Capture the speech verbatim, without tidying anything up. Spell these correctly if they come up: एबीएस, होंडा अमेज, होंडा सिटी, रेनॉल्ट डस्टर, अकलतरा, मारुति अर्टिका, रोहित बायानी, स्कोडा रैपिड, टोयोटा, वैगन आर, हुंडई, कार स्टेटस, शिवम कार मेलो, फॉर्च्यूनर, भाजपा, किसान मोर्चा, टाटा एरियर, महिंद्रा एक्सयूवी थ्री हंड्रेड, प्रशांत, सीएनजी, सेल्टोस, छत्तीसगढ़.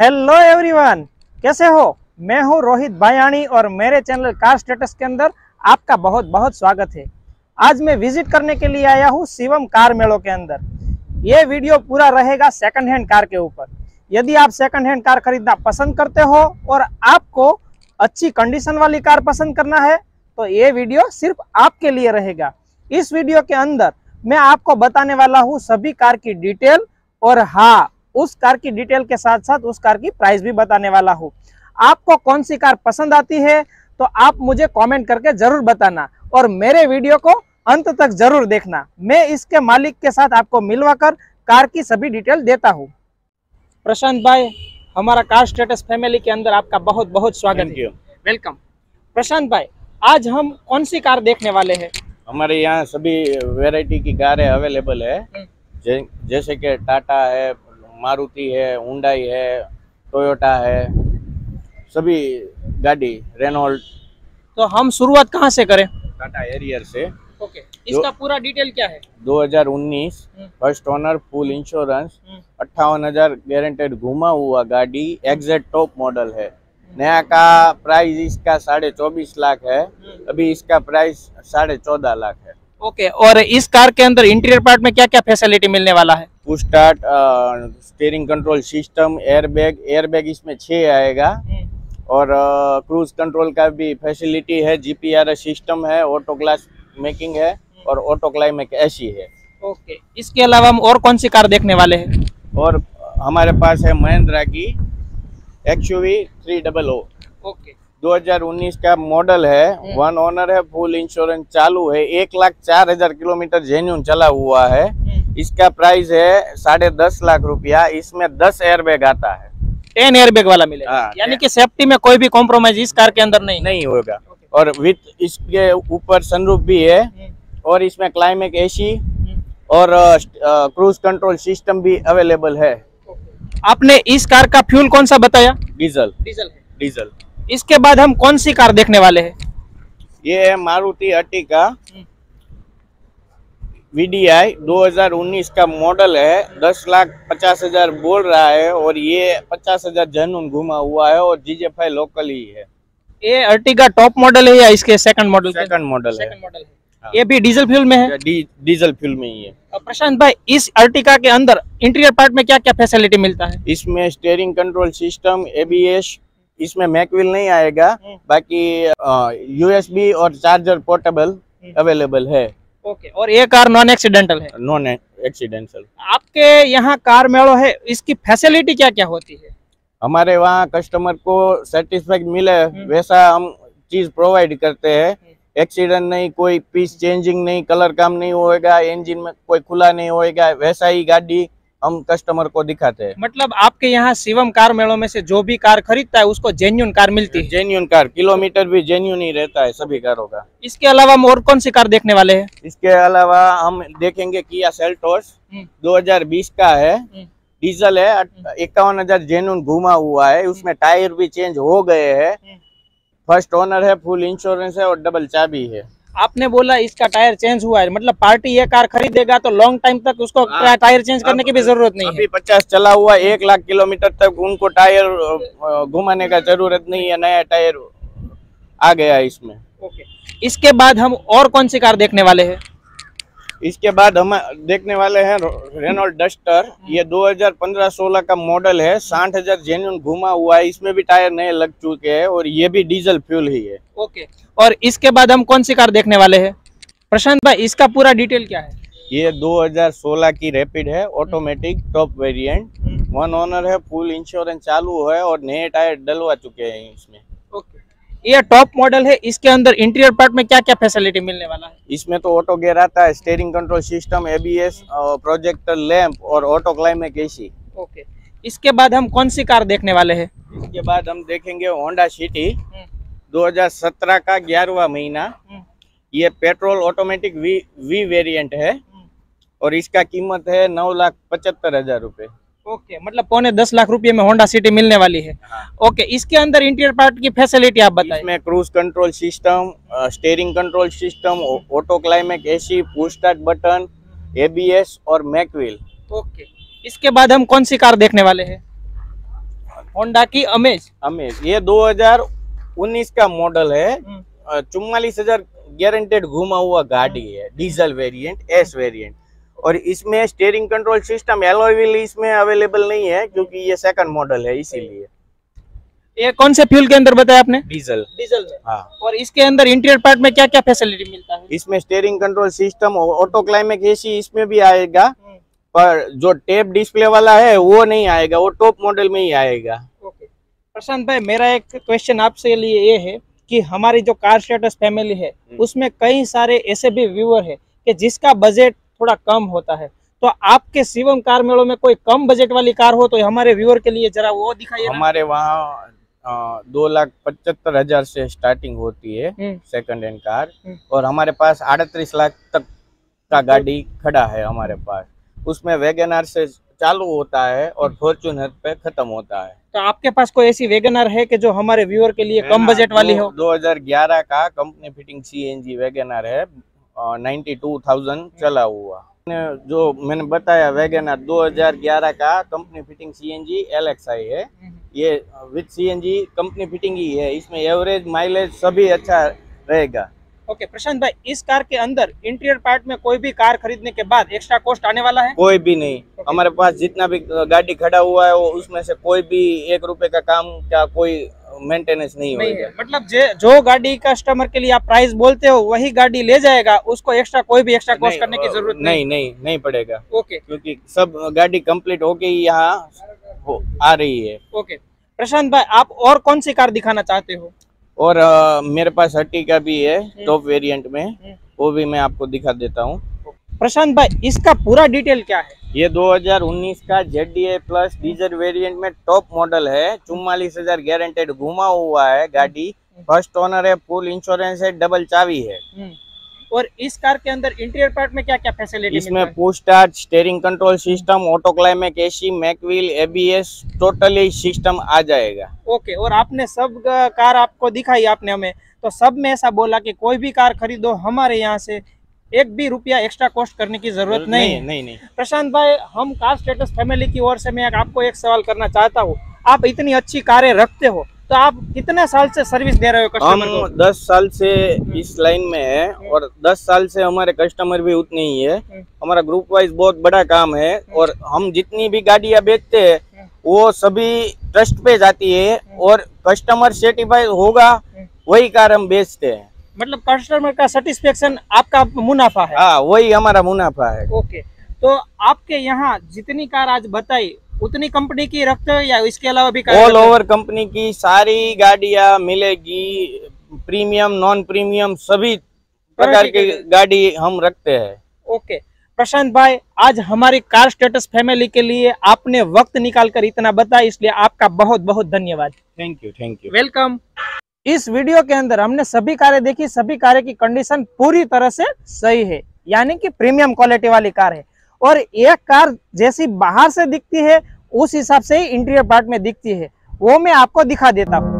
Hello everyone, कैसे हो? मैं हूं रोहित बायानी और मेरे चैनल कार स्टेटस के अंदर आपका बहुत बहुत स्वागत है। आज मैं विजिट करने के लिए आया हूं शिवम कार मेलो के अंदर। ये वीडियो पूरा रहेगा सेकंड हैंड कार के ऊपर। यदि आप सेकंड हैंड कार खरीदना पसंद करते हो और आपको अच्छी कंडीशन वाली कार पसंद करना है तो ये वीडियो सिर्फ आपके लिए रहेगा। इस वीडियो के अंदर मैं आपको बताने वाला हूँ सभी कार की डिटेल और हाँ, उस कार की डिटेल के साथ साथ उस कार की प्राइस भी बताने वाला हूँ। आपको कौन सी कार पसंद आती है तो आप मुझे कमेंट करके जरूर बताना और मेरे वीडियो को अंत तक जरूर देखना। मैं इसके मालिक के साथ आपको मिलवाकर कार की सभी डिटेल देता हूँ। प्रशांत भाई, हमारा कार स्टेटस फैमिली के अंदर आपका बहुत बहुत स्वागत है। वेलकम। प्रशांत भाई, आज हम कौन सी कार देखने वाले हैं? हमारे यहाँ सभी वेराइटी की कारें अवेलेबल है, जैसे कि टाटा है, मारुति है, हुंडई है, टोयोटा है, सभी गाड़ी, रेनॉल्ट। तो हम शुरुआत कहाँ से करें? टाटा एरियर से। ओके, इसका पूरा डिटेल क्या है? दो हज़ार उन्नीस, फर्स्ट ओनर, फुल इंश्योरेंस, अट्ठावन हजार गारंटेड, घुमा हुआ गाड़ी, एग्जैक्ट टॉप मॉडल है। नया का प्राइस इसका साढ़े चौबीस लाख है, अभी इसका प्राइस साढ़े चौदह लाख है। ओके, और इस कार के अंदर इंटीरियर पार्ट में क्या क्या फैसिलिटी मिलने वाला है? Push start, steering control system, airbag, airbag इसमें छह आएगा और क्रूज कंट्रोल का भी फैसिलिटी है, जीपीआरएस सिस्टम है, ऑटो क्लास मेकिंग है और ऑटो क्लाइमेट एसी है। ओके, इसके अलावा हम और कौन सी कार देखने वाले हैं? और हमारे पास है महिंद्रा की एक्सयूवी थ्री हंड्रेड। ओके, दो हज़ार उन्नीस का मॉडल है, वन ओनर है, फुल इंश्योरेंस चालू है, एक लाख चार हजार किलोमीटर जेन्यून चला हुआ है। इसका प्राइस है साढ़े दस लाख रुपया। इसमें दस एयरबैग आता है, टेन एयरबैग वाला मिलेगा, यानी कि सेफ्टी में कोई भी कॉम्प्रोमाइज इस कार के अंदर नहीं नहीं होगा। और विथ इसके ऊपर सनरूफ भी है और इसमें क्लाइमेट एसी और क्रूज कंट्रोल सिस्टम भी अवेलेबल है। आपने इस कार का फ्यूल कौन सा बताया? डीजल। डीजल डीजल इसके बाद हम कौन सी कार देखने वाले हैं? ये है मारुति अर्टिका वीडीआई, दो हज़ार उन्नीस का मॉडल है, दस लाख पचास हजार बोल रहा है और ये पचास हजार जनून घुमा हुआ है और जीजे फाइव लोकल ही है। ये अर्टिका टॉप मॉडल है या इसके सेकंड मॉडल? सेकंड मॉडल है, है। हाँ। ये भी डीजल फ्यूल में है। डी, डीजल फ्यूल में ही है। प्रशांत भाई, इस अर्टिका के अंदर इंटीरियर पार्ट में क्या क्या फैसिलिटी मिलता है? इसमें स्टीयरिंग कंट्रोल सिस्टम, एबीएस, इसमें मैकविल नहीं आएगा, बाकी यूएसबी और चार्जर पोर्टेबल अवेलेबल है। ओके, और ये कार नॉन एक्सीडेंटल है। Non accidental. आपके यहाँ कार मेलो है, इसकी फैसिलिटी क्या क्या होती है? हमारे वहाँ कस्टमर को सेटिस्फाइड मिले वैसा हम चीज प्रोवाइड करते हैं। एक्सीडेंट नहीं, कोई पीस चेंजिंग नहीं, कलर काम नहीं होएगा, इंजन में कोई खुला नहीं होएगा, वैसा ही गाड़ी हम कस्टमर को दिखाते हैं। मतलब आपके यहाँ शिवम कार मेलों में से जो भी कार खरीदता है उसको जेन्युइन कार मिलती है। जेन्युइन कार, किलोमीटर भी जेन्युइन ही रहता है सभी कारों का। इसके अलावा हम और कौन सी कार देखने वाले हैं? इसके अलावा हम देखेंगे किया सेल्टोस, दो हज़ार बीस का है, डीजल है, इक्यावन हजार जेन्युइन घुमा हुआ है, उसमें टायर भी चेंज हो गए है, फर्स्ट ओनर है, फुल इंश्योरेंस है और डबल चाबी है। आपने बोला इसका टायर चेंज हुआ है, मतलब पार्टी ये कार खरीदेगा तो लॉन्ग टाइम तक उसको टायर चेंज करने की भी जरूरत नहीं है। अभी पचास चला हुआ, एक लाख किलोमीटर तक उनको टायर घुमाने का जरूरत नहीं है, नया टायर आ गया इसमें। ओके, इसके बाद हम और कौन सी कार देखने वाले हैं? इसके बाद हम देखने वाले हैं रेनॉल्ट डस्टर। ये दो हज़ार पंद्रह सोलह का मॉडल है, साठ हजार जेन्युइन घुमा हुआ है, इसमें भी टायर नए लग चुके हैं और ये भी डीजल फ्यूल ही है। ओके, और इसके बाद हम कौन सी कार देखने वाले हैं? प्रशांत भाई, इसका पूरा डिटेल क्या है? ये दो हज़ार सोलह की रैपिड है, automatic top variant, one owner है, फुल इंश्योरेंस चालू है और नए टायर डलवा चुके हैं इसमें। ओके, ये टॉप मॉडल है, इसके अंदर इंटीरियर पार्ट में क्या क्या फैसिलिटी मिलने वाला है? इसमें तो ऑटो गियर आता है, steering control system, एबीएस, projector lamp और ऑटो क्लाइमेट एसी। ओके, इसके बाद हम कौन सी कार देखने वाले हैं? इसके बाद हम देखेंगे होंडा सिटी, दो हज़ार सत्रह का ग्यारहवा महीना, ये petrol automatic V V variant है और इसका कीमत है नौ लाख पचहत्तर हजार रूपए। ओके, okay, मतलब पौने दस लाख रुपए में होंडा सिटी मिलने वाली है। ओके, हाँ। okay, इसके अंदर इंटीरियर पार्ट की फैसिलिटी आप बताएं। इसमें cruise control system, steering control system, auto climate AC, push start button, एबीएस और मैकविल। ओके, okay, इसके बाद हम कौन सी कार देखने वाले हैं? होंडा की अमेज अमेज ये दो हजार उन्नीस का मॉडल है, चौवालीस हजार गारंटेड घुमा हुआ गाड़ी है, डीजल वेरिएंट, एस वेरिएंट, और इसमें steering control system alloy wheel इसमें अवेलेबल नहीं है क्योंकि ये सेकंड मॉडल है, इसीलिए। ये कौन से फ्यूल के अंदर बताया आपने? डीजल। डीजल में। हाँ। और इसके अंदर इंटीरियर पार्ट में क्या क्या फैसिलिटी मिलता है? इसमें स्टीयरिंग कंट्रोल सिस्टम और ऑटो क्लाइमेट एसी इसमें भी आएगा, पर जो टेप डिस्प्ले वाला है वो नहीं आएगा, वो टॉप मॉडल में ही आएगा। ओके प्रशांत भाई, मेरा एक क्वेश्चन आपसे लिए ये है कि हमारी जो कार स्टेटस फैमिली है उसमें कई सारे ऐसे भी व्यूअर है कि जिसका बजट थोड़ा कम होता है, तो आपके शिवम कार मेलो में कोई कम बजट वाली कार हो तो हमारे व्यूअर के लिए जरा वो दिखाइए। हमारे वहाँ दो लाख पचहत्तर हजार से स्टार्टिंग होती है सेकंड हैंड कार, और हमारे पास अड़तीस लाख तक का गाड़ी खड़ा है हमारे पास, उसमें वैगन आर से चालू होता है और फॉर्च्यूनर पे खत्म होता है। तो आपके पास कोई ऐसी वैगन आर है कि जो हमारे व्यूअर के लिए कम बजट वाली हो? दो हजार ग्यारह का company fitting C N G वैगन आर है, बानवे हजार चला हुआ। जो मैंने बताया वैगन आर दो हजार ग्यारह का कंपनी फिटिंग सीएनजी एलएक्सआई है, ये विद सीएनजी कंपनी फिटिंग ही है, इसमें एवरेज माइलेज सभी अच्छा रहेगा। ओके प्रशांत भाई, इस कार के अंदर इंटीरियर पार्ट में कोई भी कार खरीदने के बाद एक्स्ट्रा कॉस्ट आने वाला है? कोई भी नहीं। हमारे पास जितना भी गाड़ी खड़ा हुआ है वो उसमें से कोई भी एक रुपए का काम का कोई मेंटेनेंस नहीं, नहीं है। मतलब जो गाड़ी कस्टमर के लिए आप प्राइस बोलते हो वही गाड़ी ले जाएगा, उसको एक्स्ट्रा कोई भी एक्स्ट्रा कॉस्ट करने की जरूरत नहीं, नहीं नहीं नहीं पड़ेगा। ओके, क्योंकि सब गाड़ी कंप्लीट होके यहाँ आ रही है। ओके प्रशांत भाई, आप और कौन सी कार दिखाना चाहते हो? और आ, मेरे पास अर्टिका भी है टॉप वेरिएंट में, वो भी मैं आपको दिखा देता हूँ। प्रशांत भाई, इसका पूरा डिटेल क्या है? ये दो हजार उन्नीस का Z D A plus diesel variant में टॉप मॉडल है, चुम्बालीस हजार गारंटेड घुमा हुआ है गाड़ी, फर्स्ट ओनर है, फुल इंश्योरेंस है, डबल चावी है। और इस कार के अंदर इंटीरियर पार्ट में क्या क्या फैसिलिटी? इसमें push start, steering control system, auto climate AC, mag wheel, एबीएस, totally system आ जाएगा। ओके, और आपने सब कार आपको दिखाई आपने हमें, तो सब में ऐसा बोला कि कोई भी कार खरीदो हमारे यहाँ से एक भी रुपया एक्स्ट्रा कॉस्ट करने की जरूरत नहीं है। नहीं नहीं, नहीं। प्रशांत भाई, हम कार स्टेटस फैमिली की ओर से मैं आपको एक सवाल करना चाहता हूँ, आप इतनी अच्छी कारें रखते हो तो आप कितने साल से सर्विस दे रहे हो कस्टमर को? हम दस साल से इस लाइन में है और दस साल से हमारे कस्टमर भी उतने ही है। हमारा ग्रुप वाइज बहुत बड़ा काम है और हम जितनी भी गाड़ियां बेचते हैं वो सभी ट्रस्ट पे जाती है और कस्टमर सेटिस्फाई होगा वही कार हम बेचते हैं। मतलब कस्टमर का सेटिस्फेक्शन आपका मुनाफा है? हाँ, वही हमारा मुनाफा है। ओके, तो आपके यहाँ जितनी कार आज बताई उतनी कंपनी की रखते हो या इसके अलावा भी? ऑल ओवर कंपनी की सारी गाड़ियां मिलेगी, प्रीमियम नॉन प्रीमियम सभी प्रकार की गाड़ी हम रखते हैं। ओके प्रशांत भाई, आज हमारी कार स्टेटस फैमिली के लिए आपने वक्त निकालकर इतना बताया, इसलिए आपका बहुत बहुत धन्यवाद। Thank you. Thank you, welcome. इस वीडियो के अंदर हमने सभी कारें देखी, सभी कारें की कंडीशन पूरी तरह से सही है, यानी कि प्रीमियम क्वालिटी वाली कार है, और एक कार जैसी बाहर से दिखती है उस हिसाब से ही इंटीरियर पार्ट में दिखती है, वो मैं आपको दिखा देता हूँ।